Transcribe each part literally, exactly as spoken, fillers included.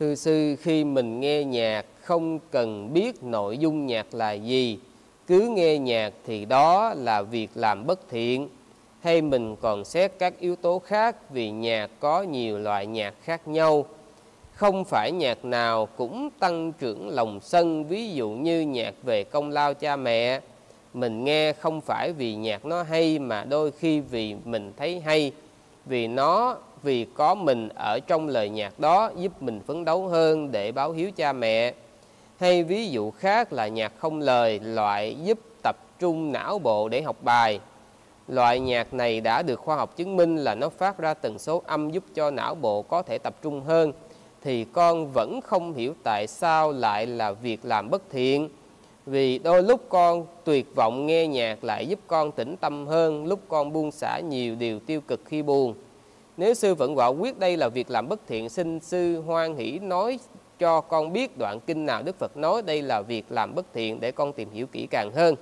Thưa sư, khi mình nghe nhạc không cần biết nội dung nhạc là gì, cứ nghe nhạc thì đó là việc làm bất thiện, hay mình còn xét các yếu tố khác, vì nhạc có nhiều loại nhạc khác nhau, không phải nhạc nào cũng tăng trưởng lòng sân, ví dụ như nhạc về công lao cha mẹ, mình nghe không phải vì nhạc nó hay mà đôi khi vì mình thấy hay, vì nó vì có mình ở trong lời nhạc đó giúp mình phấn đấu hơn để báo hiếu cha mẹ. Hay ví dụ khác là nhạc không lời, loại giúp tập trung não bộ để học bài. Loại nhạc này đã được khoa học chứng minh là nó phát ra tần số âm giúp cho não bộ có thể tập trung hơn. Thì con vẫn không hiểu tại sao lại là việc làm bất thiện. Vì đôi lúc con tuyệt vọng nghe nhạc lại giúp con tĩnh tâm hơn, lúc con buông xả nhiều điều tiêu cực khi buồn. Nếu sư vẫn quả quyết đây là việc làm bất thiện, xin sư hoan hỷ nói cho con biết đoạn kinh nào Đức Phật nói đây là việc làm bất thiện để con tìm hiểu kỹ càng hơn.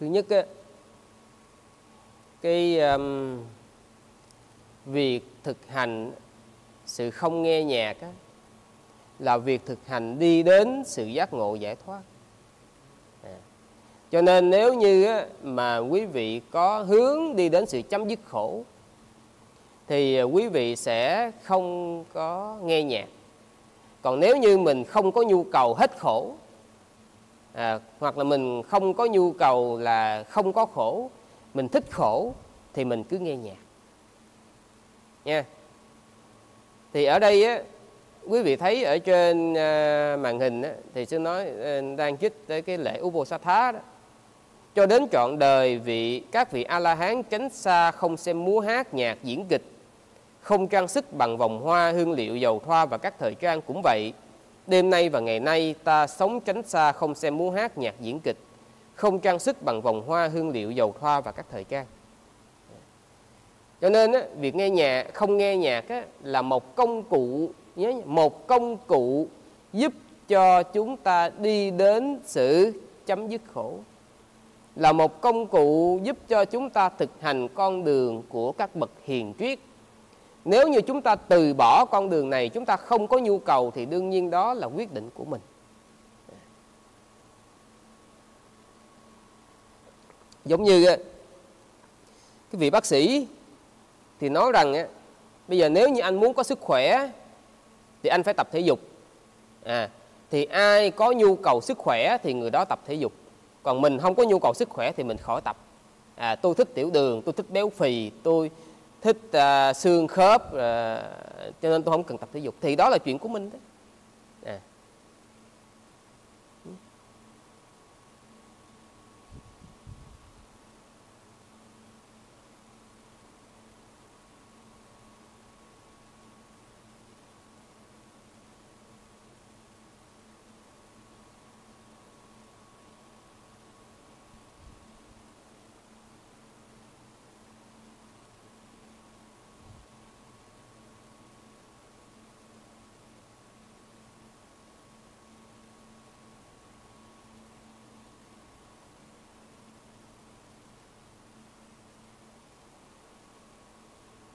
Thứ nhất, cái um, việc thực hành sự không nghe nhạc là việc thực hành đi đến sự giác ngộ giải thoát. À. Cho nên nếu như mà quý vị có hướng đi đến sự chấm dứt khổ thì quý vị sẽ không có nghe nhạc. Còn nếu như mình không có nhu cầu hết khổ, À, hoặc là mình không có nhu cầu là không có khổ, mình thích khổ thì mình cứ nghe nhạc nha. Thì ở đây á, quý vị thấy ở trên à, màn hình á, thì sư nói đang trích tới cái lễ Uposatha đó. Cho đến trọn đời vị các vị A-la-hán tránh xa không xem múa hát nhạc diễn kịch, không trang sức bằng vòng hoa hương liệu dầu thoa và các thời trang cũng vậy. Đêm nay và ngày nay ta sống tránh xa không xem múa hát nhạc diễn kịch, không trang sức bằng vòng hoa hương liệu dầu thoa và các thời trang. Cho nên á, việc nghe nhạc, không nghe nhạc á, là một công cụ nhớ, một công cụ giúp cho chúng ta đi đến sự chấm dứt khổ, là một công cụ giúp cho chúng ta thực hành con đường của các bậc hiền triết. Nếu như chúng ta từ bỏ con đường này, chúng ta không có nhu cầu thì đương nhiên đó là quyết định của mình. Giống như cái vị bác sĩ thì nói rằng bây giờ nếu như anh muốn có sức khỏe thì anh phải tập thể dục. À, thì ai có nhu cầu sức khỏe thì người đó tập thể dục. Còn mình không có nhu cầu sức khỏe thì mình khỏi tập. À, tôi thích tiểu đường, tôi thích béo phì, tôi... thích uh, xương khớp, uh, cho nên tôi không cần tập thể dục. Thì đó là chuyện của mình đấy. À.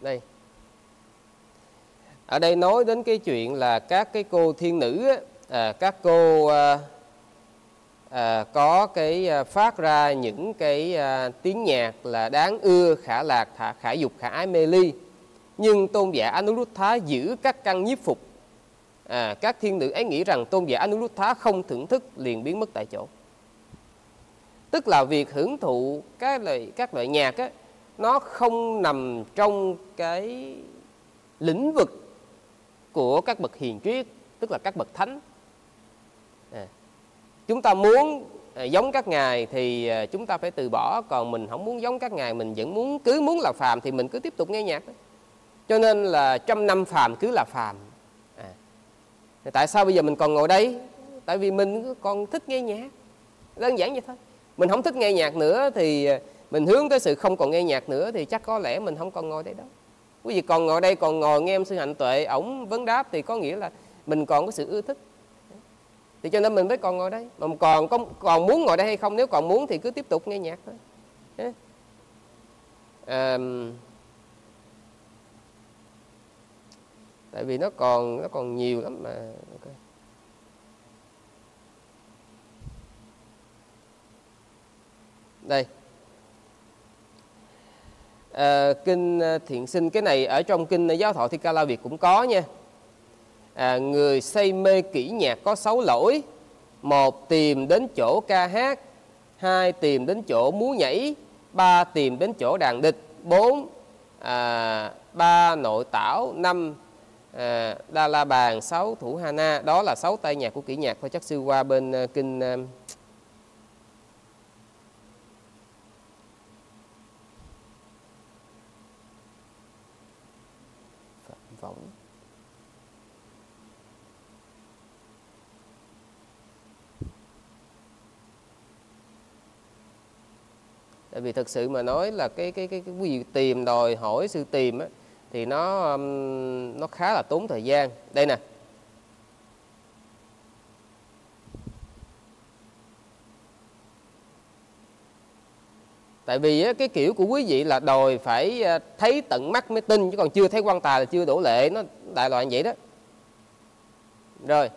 Đây. Ở đây nói đến cái chuyện là các cái cô thiên nữ, à, các cô à, à, có cái à, phát ra những cái à, tiếng nhạc là đáng ưa, khả lạc, thả, khả dục, khả ái, mê ly. Nhưng tôn giả Anuruddha giữ các căn nhiếp phục. À, các thiên nữ ấy nghĩ rằng tôn giả Anuruddha không thưởng thức, liền biến mất tại chỗ. Tức là việc hưởng thụ các loại, các loại nhạc á, nó không nằm trong cái lĩnh vực của các bậc hiền triết, tức là các bậc thánh. À, chúng ta muốn giống các ngài thì chúng ta phải từ bỏ, còn mình không muốn giống các ngài, mình vẫn muốn cứ muốn là phàm thì mình cứ tiếp tục nghe nhạc đó. Cho nên là trăm năm phàm cứ là phàm. À, tại sao bây giờ mình còn ngồi đây? Tại vì mình còn thích nghe nhạc, đơn giản vậy thôi. Mình không thích nghe nhạc nữa thì mình hướng tới sự không còn nghe nhạc nữa, thì chắc có lẽ mình không còn ngồi đây đâu. Quý vị còn ngồi đây, còn ngồi nghe em sư Hạnh Tuệ ổng vấn đáp thì có nghĩa là mình còn có sự ưa thích, thì cho nên mình mới còn ngồi đây. Mà còn có, còn muốn ngồi đây hay không? Nếu còn muốn thì cứ tiếp tục nghe nhạc thôi. À, tại vì nó còn nó còn nhiều lắm mà. Okay. Đây. À, kinh Thiện Sinh, cái này ở trong kinh Giáo Thọ Thi Ca La Việt cũng có nha. À, người say mê kỹ nhạc có sáu lỗi: một, tìm đến chỗ ca hát; hai, tìm đến chỗ múa nhảy; ba, tìm đến chỗ đàn địch; bốn, à, ba nội tảo; năm, à, đa la bàn; sáu, thủ hà na. Đó là sáu tay nhạc của kỹ nhạc thôi. Chắc sư qua bên uh, kinh uh, tại vì thật sự mà nói là cái cái cái quý vị tìm, đòi hỏi sự tìm á, thì nó nó khá là tốn thời gian. Đây nè, tại vì á, cái kiểu của quý vị là đòi phải thấy tận mắt mới tin, chứ còn chưa thấy quan tài là chưa đổ lệ, nó đại loại vậy đó. Rồi.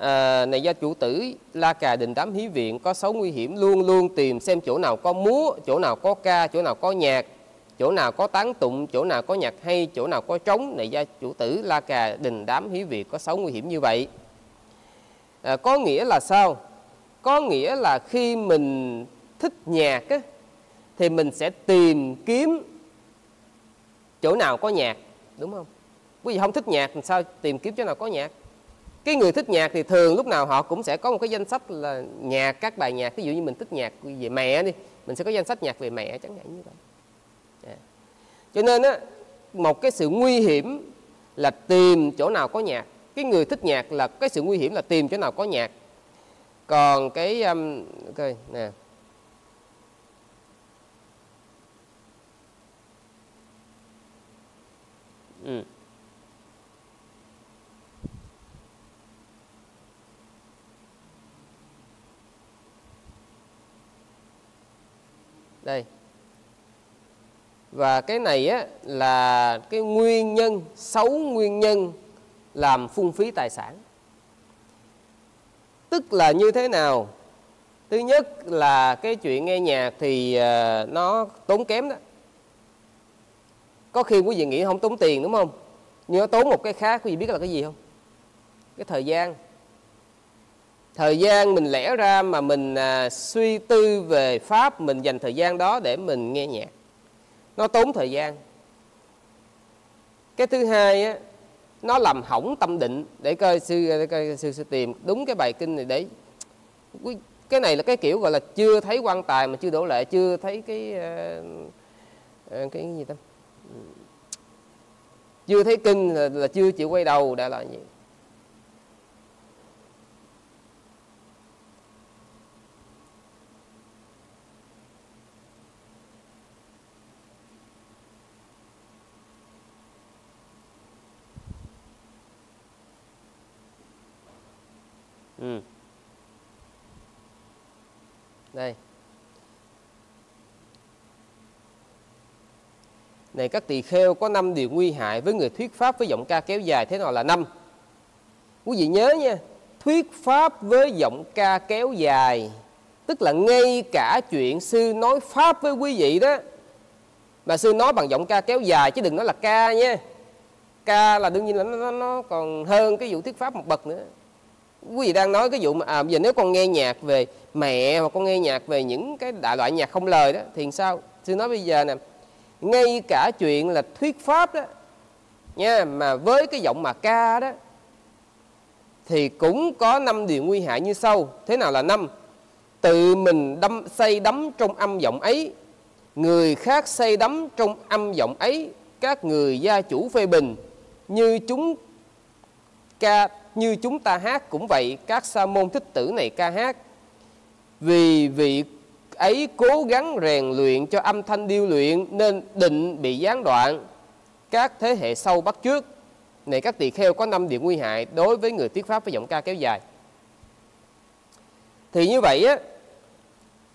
À, này, gia chủ tử La Cà Đình Đám Hí Viện có sáu nguy hiểm, luôn luôn tìm xem chỗ nào có múa, chỗ nào có ca, chỗ nào có nhạc, chỗ nào có tán tụng, chỗ nào có nhạc hay, chỗ nào có trống. Này, gia chủ tử La Cà Đình Đám Hí Viện có sáu nguy hiểm như vậy. À, có nghĩa là sao? Có nghĩa là khi mình thích nhạc á, thì mình sẽ tìm kiếm chỗ nào có nhạc, đúng không? Quý vị không thích nhạc thì sao tìm kiếm chỗ nào có nhạc? Cái người thích nhạc thì thường lúc nào họ cũng sẽ có một cái danh sách là nhạc, các bài nhạc. Ví dụ như mình thích nhạc về mẹ đi, mình sẽ có danh sách nhạc về mẹ chẳng hạn như vậy. À, cho nên á, một cái sự nguy hiểm là tìm chỗ nào có nhạc. Cái người thích nhạc là cái sự nguy hiểm là tìm chỗ nào có nhạc. Còn cái um, ok nè, ừ. Đây. Và cái này á, là cái nguyên nhân, sáu nguyên nhân làm phung phí tài sản. Tức là như thế nào? Thứ nhất là cái chuyện nghe nhạc thì uh, nó tốn kém đó. Có khi quý vị nghĩ không tốn tiền đúng không? Nhưng nó tốn một cái khác, quý vị biết là cái gì không? Cái thời gian. Thời gian mình lẽ ra mà mình à, suy tư về Pháp, mình dành thời gian đó để mình nghe nhạc. Nó tốn thời gian. Cái thứ hai, á, nó làm hỏng tâm định. Để coi sư, để coi, sư, sư tìm đúng cái bài kinh này để... Cái này là cái kiểu gọi là chưa thấy quan tài mà chưa đổ lệ, chưa thấy cái... Uh, cái gì ta? Chưa thấy kinh là, là chưa chịu quay đầu, đã là gì? Ừ. Đây. Này các tỳ kheo, có năm điều nguy hại với người thuyết pháp với giọng ca kéo dài. Thế nào là năm? Quý vị nhớ nha, thuyết pháp với giọng ca kéo dài, tức là ngay cả chuyện sư nói pháp với quý vị đó mà sư nói bằng giọng ca kéo dài, chứ đừng nói là ca nha. Ca là đương nhiên là nó, nó còn hơn cái vụ thuyết pháp một bậc nữa. Quý vị đang nói cái vụ mà à, giờ nếu con nghe nhạc về mẹ hoặc con nghe nhạc về những cái đại loại nhạc không lời đó thì sao? Sư nói bây giờ nè, ngay cả chuyện là thuyết pháp đó nha, mà với cái giọng mà ca đó thì cũng có năm điều nguy hại như sau. Thế nào là năm? Tự mình đâm, say đắm trong âm vọng ấy, người khác say đắm trong âm vọng ấy, các người gia chủ phê bình, như chúng ca như chúng ta hát cũng vậy, các sa môn thích tử này ca hát. Vì vị ấy cố gắng rèn luyện cho âm thanh điêu luyện nên định bị gián đoạn, các thế hệ sau bắt chước. Này các tỳ kheo, có năm điều nguy hại đối với người thuyết pháp với giọng ca kéo dài. Thì như vậy á,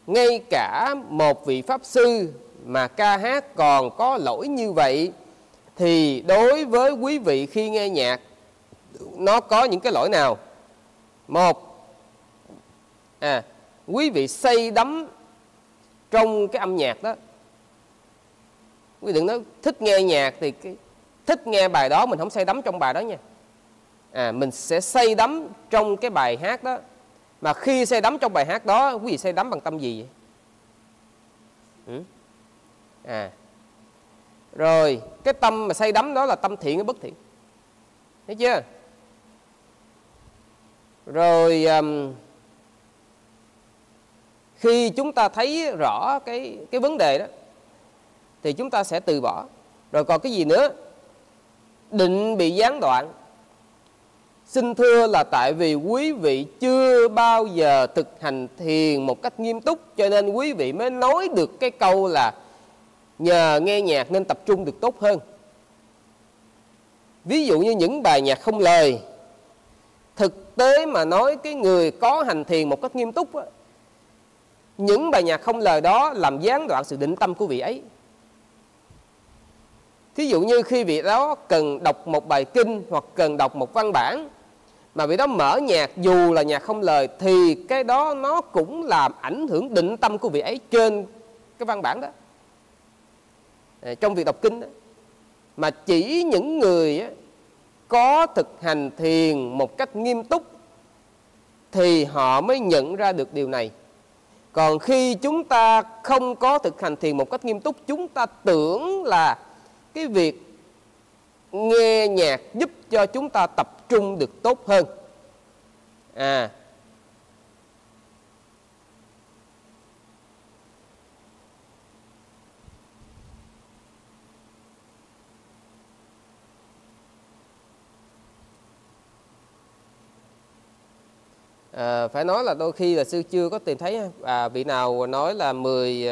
ngay cả một vị pháp sư mà ca hát còn có lỗi như vậy, thì đối với quý vị khi nghe nhạc, nó có những cái lỗi nào? Một, à, quý vị say đắm trong cái âm nhạc đó. Quý đừng nói thích nghe nhạc thì cái, thích nghe bài đó, mình không say đắm trong bài đó nha. À, mình sẽ say đắm trong cái bài hát đó. Mà khi say đắm trong bài hát đó, quý vị say đắm bằng tâm gì vậy? Ừ? À, rồi cái tâm mà say đắm đó là tâm thiện hay bất thiện? Thấy chưa? Rồi um, khi chúng ta thấy rõ cái cái vấn đề đó thì chúng ta sẽ từ bỏ. Rồi còn cái gì nữa? Định bị gián đoạn. Xin thưa là tại vì quý vị chưa bao giờ thực hành thiền một cách nghiêm túc, cho nên quý vị mới nói được cái câu là nhờ nghe nhạc nên tập trung được tốt hơn. Ví dụ như những bài nhạc không lời, thực tế mà nói cái người có hành thiền một cách nghiêm túc á, những bài nhạc không lời đó làm gián đoạn sự định tâm của vị ấy. Thí dụ như khi vị đó cần đọc một bài kinh hoặc cần đọc một văn bản, mà vị đó mở nhạc dù là nhạc không lời, thì cái đó nó cũng làm ảnh hưởng định tâm của vị ấy trên cái văn bản đó, trong việc đọc kinh đó. Mà chỉ những người có thực hành thiền một cách nghiêm túc thì họ mới nhận ra được điều này. Còn khi chúng ta không có thực hành thiền một cách nghiêm túc, chúng ta tưởng là cái việc nghe nhạc giúp cho chúng ta tập trung được tốt hơn. À, À, phải nói là đôi khi là sư chưa có tìm thấy à, vị nào nói là mười,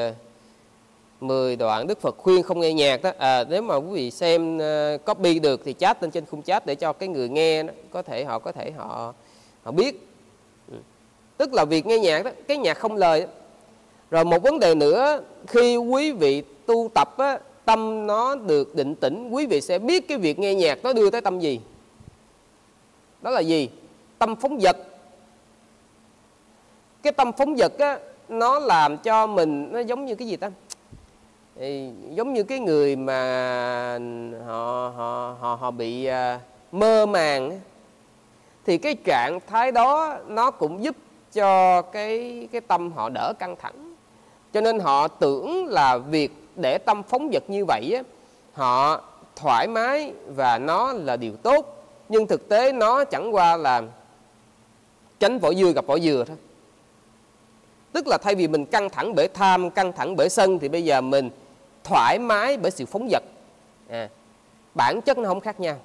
mười đoạn Đức Phật khuyên không nghe nhạc đó. À, nếu mà quý vị xem uh, copy được thì chat lên trên khung chat để cho cái người nghe đó, có thể họ có thể họ họ biết. Ừ. Tức là việc nghe nhạc đó, cái nhạc không lời đó. Rồi một vấn đề nữa, khi quý vị tu tập á, tâm nó được định tĩnh, quý vị sẽ biết cái việc nghe nhạc nó đưa tới tâm gì. Đó là gì? Tâm phóng dật. Cái tâm phóng dật á, nó làm cho mình, nó giống như cái gì ta? Thì giống như cái người mà họ, họ, họ, họ bị à, mơ màng á. Thì cái trạng thái đó nó cũng giúp cho cái, cái tâm họ đỡ căng thẳng. Cho nên họ tưởng là việc để tâm phóng dật như vậy á, họ thoải mái và nó là điều tốt. Nhưng thực tế nó chẳng qua là tránh vỏ dưa gặp vỏ dừa thôi. Tức là thay vì mình căng thẳng bởi tham, căng thẳng bởi sân, thì bây giờ mình thoải mái bởi sự phóng dật. À, bản chất nó không khác nhau,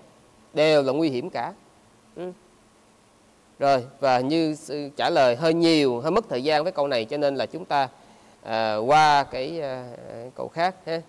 đều là nguy hiểm cả. Ừ. Rồi, và như trả lời hơi nhiều, hơi mất thời gian với câu này, cho nên là chúng ta à, qua cái à, câu khác ha.